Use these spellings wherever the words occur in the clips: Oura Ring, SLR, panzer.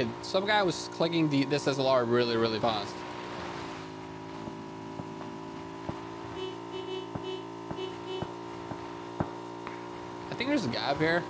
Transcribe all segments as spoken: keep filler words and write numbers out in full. Okay, some guy was clicking the this S L R really, really fast. I think there's a guy up here.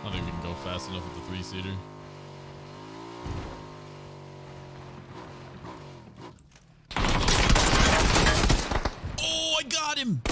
I don't think we can go fast enough with the three-seater. Oh, I got him!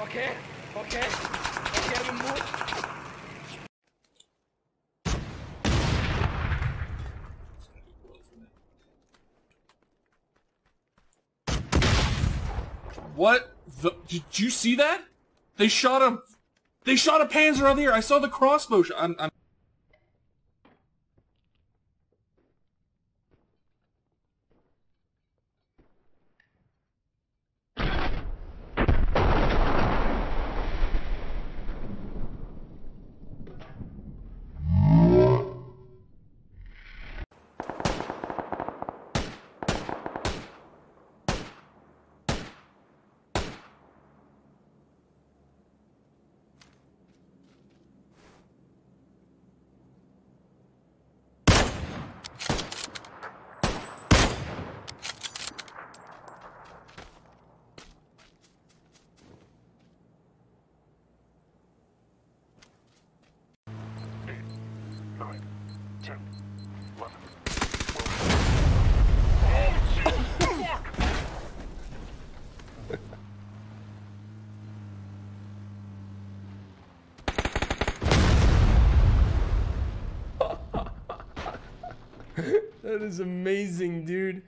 Okay, okay, okay, we move. What the, did you see that? They shot a, they shot a Panzer out of the air. I saw the crossbow shot. I'm, I'm That is amazing, dude.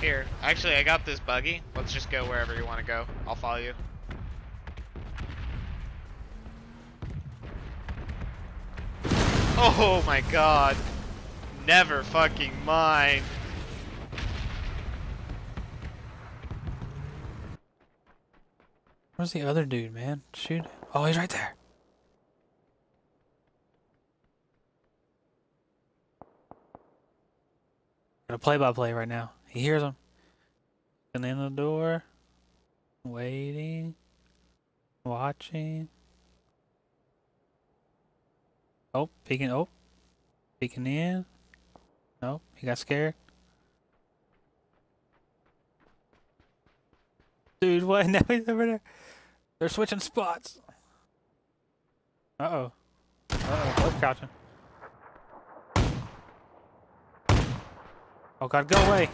Here, actually I got this buggy. Let's just go wherever you want to go. I'll follow you. Oh my god. Never fucking mind. Where's the other dude, man? Shoot. Oh, he's right there. Got a play-by-play right now. He hears him. And in the door. Waiting. Watching. Oh, peeking. Oh. Peeking in. Nope, he got scared. Dude, what? Now he's over there. They're switching spots. Uh-oh. Uh-oh, both crouching. Oh god, go away.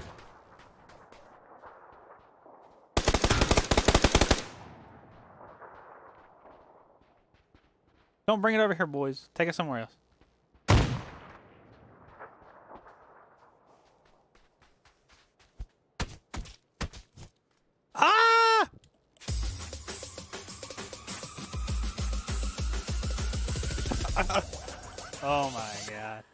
Don't bring it over here, boys. Take it somewhere else. Oh my god.